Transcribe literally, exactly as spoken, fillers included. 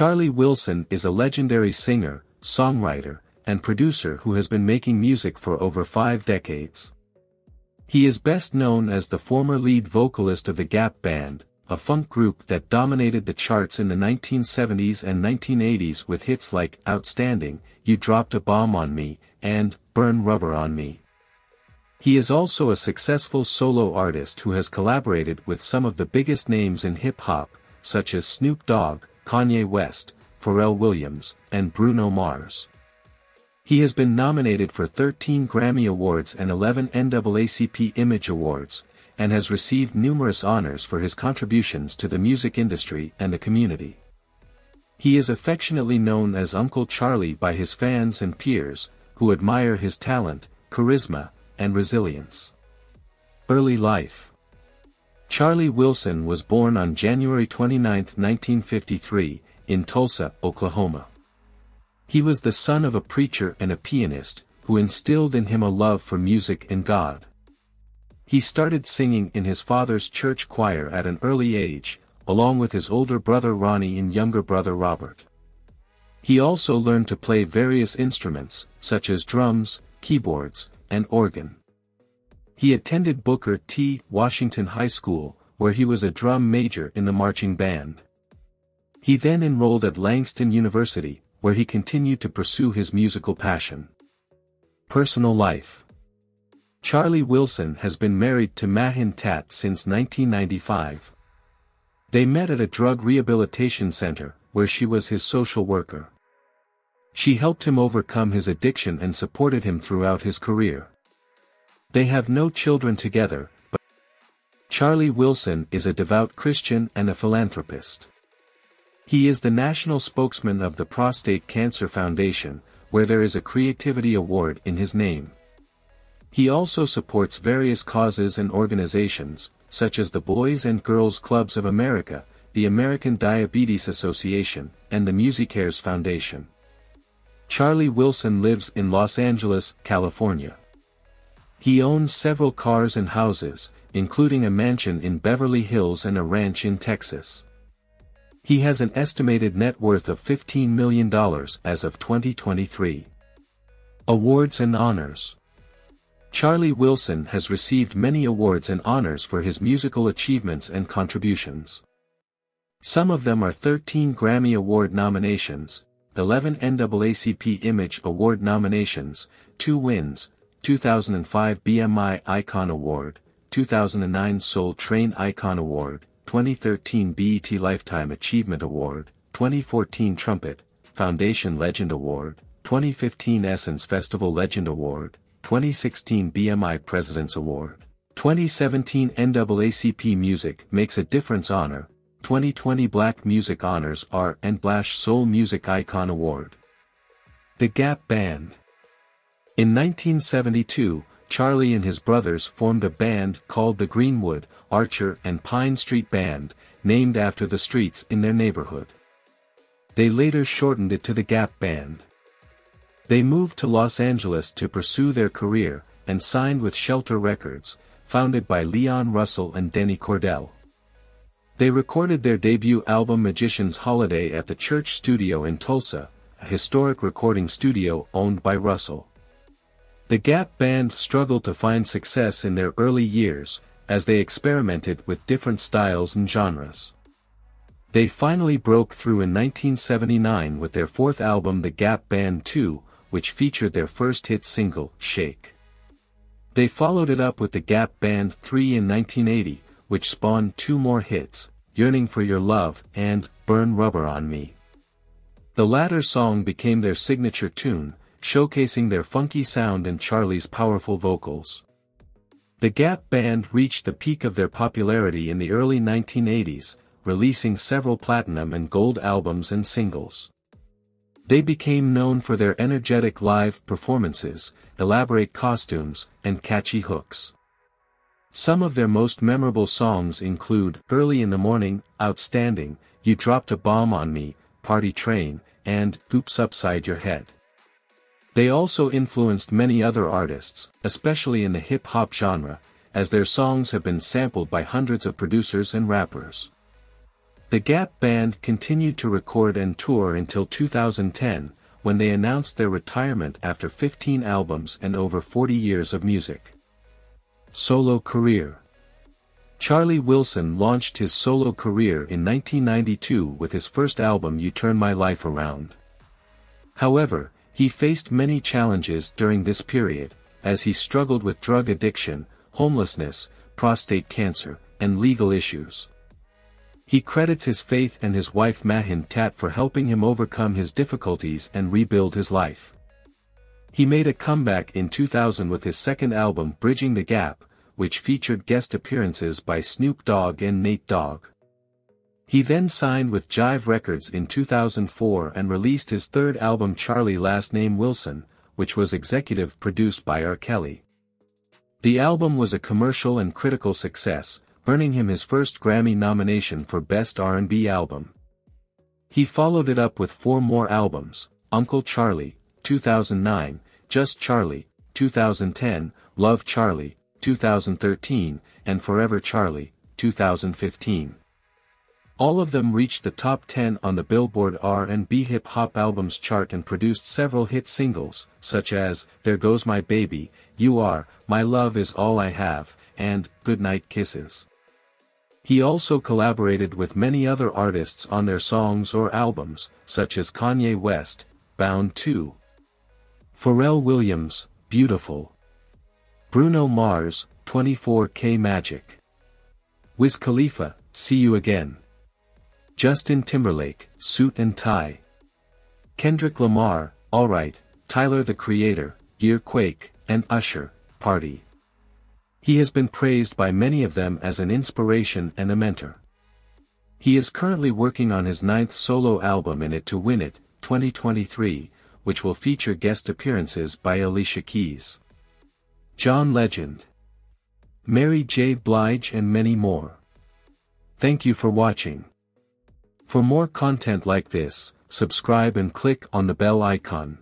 Charlie Wilson is a legendary singer, songwriter, and producer who has been making music for over five decades. He is best known as the former lead vocalist of the Gap Band, a funk group that dominated the charts in the nineteen seventies and nineteen eighties with hits like Outstanding, You Dropped a Bomb on Me, and Burn Rubber on Me. He is also a successful solo artist who has collaborated with some of the biggest names in hip-hop, such as Snoop Dogg, Kanye West, Pharrell Williams, and Bruno Mars. He has been nominated for thirteen Grammy Awards and eleven N double A C P Image Awards, and has received numerous honors for his contributions to the music industry and the community. He is affectionately known as Uncle Charlie by his fans and peers, who admire his talent, charisma, and resilience. Early life. Charlie Wilson was born on January twenty-ninth, nineteen fifty-three, in Tulsa, Oklahoma. He was the son of a preacher and a pianist, who instilled in him a love for music and God. He started singing in his father's church choir at an early age, along with his older brother Ronnie and younger brother Robert. He also learned to play various instruments, such as drums, keyboards, and organ. He attended Booker T. Washington High School, where he was a drum major in the marching band. He then enrolled at Langston University, where he continued to pursue his musical passion. Personal life. Charlie Wilson has been married to Mahin Tat since nineteen ninety-five. They met at a drug rehabilitation center, where she was his social worker. She helped him overcome his addiction and supported him throughout his career. They have no children together, but Charlie Wilson is a devout Christian and a philanthropist. He is the national spokesman of the Prostate Cancer Foundation, where there is a Creativity Award in his name. He also supports various causes and organizations, such as the Boys and Girls Clubs of America, the American Diabetes Association, and the MusiCares Foundation. Charlie Wilson lives in Los Angeles, California. He owns several cars and houses, including a mansion in Beverly Hills and a ranch in Texas. He has an estimated net worth of fifteen million dollars as of twenty twenty-three. Awards and honors. Charlie Wilson has received many awards and honors for his musical achievements and contributions. Some of them are thirteen Grammy Award nominations, eleven N double A C P Image Award nominations, two wins, two thousand five B M I Icon Award, two thousand nine Soul Train Icon Award, twenty thirteen B E T Lifetime Achievement Award, twenty fourteen Trumpet Foundation Legend Award, twenty fifteen Essence Festival Legend Award, twenty sixteen B M I President's Award, twenty seventeen N double A C P Music Makes a Difference Honor, twenty twenty Black Music Honors R and Blash Soul Music Icon Award. The Gap Band. In nineteen seventy-two, Charlie and his brothers formed a band called the Greenwood, Archer, and Pine Street Band, named after the streets in their neighborhood. They later shortened it to the Gap Band. They moved to Los Angeles to pursue their career, and signed with Shelter Records, founded by Leon Russell and Denny Cordell. They recorded their debut album Magician's Holiday at the Church Studio in Tulsa, a historic recording studio owned by Russell. The Gap Band struggled to find success in their early years, as they experimented with different styles and genres. They finally broke through in nineteen seventy-nine with their fourth album The Gap Band two, which featured their first hit single, Shake. They followed it up with The Gap Band three in nineteen eighty, which spawned two more hits, Yearning for Your Love and Burn Rubber on Me. The latter song became their signature tune, showcasing their funky sound and Charlie's powerful vocals. The Gap Band reached the peak of their popularity in the early nineteen eighties, releasing several platinum and gold albums and singles. They became known for their energetic live performances, elaborate costumes, and catchy hooks. Some of their most memorable songs include Early in the Morning, Outstanding, You Dropped a Bomb on Me, Party Train, and Oops Upside Your Head. They also influenced many other artists, especially in the hip-hop genre, as their songs have been sampled by hundreds of producers and rappers. The Gap Band continued to record and tour until two thousand ten, when they announced their retirement after fifteen albums and over forty years of music. Solo career. Charlie Wilson launched his solo career in nineteen ninety-two with his first album You Turn My Life Around. However, he faced many challenges during this period, as he struggled with drug addiction, homelessness, prostate cancer, and legal issues. He credits his faith and his wife Mahin Tat for helping him overcome his difficulties and rebuild his life. He made a comeback in two thousand with his second album Bridging the Gap, which featured guest appearances by Snoop Dogg and Nate Dogg. He then signed with Jive Records in two thousand four and released his third album Charlie Last Name Wilson, which was executive produced by R. Kelly. The album was a commercial and critical success, earning him his first Grammy nomination for Best R and B Album. He followed it up with four more albums, Uncle Charlie, two thousand nine, Just Charlie, two thousand ten, Love Charlie, two thousand thirteen, and Forever Charlie, two thousand fifteen. All of them reached the top ten on the Billboard R and B Hip Hop Albums chart and produced several hit singles, such as There Goes My Baby, You Are, My Love Is All I Have, and Goodnight Kisses. He also collaborated with many other artists on their songs or albums, such as Kanye West, Bound two. Pharrell Williams, Beautiful. Bruno Mars, twenty-four K Magic. Wiz Khalifa, See You Again. Justin Timberlake, Suit and Tie. Kendrick Lamar, Alright, Tyler the Creator, Earquake, and Usher, Party. He has been praised by many of them as an inspiration and a mentor. He is currently working on his ninth solo album In It to Win It, twenty twenty-three, which will feature guest appearances by Alicia Keys, John Legend, Mary J. Blige, and many more. Thank you for watching. For more content like this, subscribe and click on the bell icon.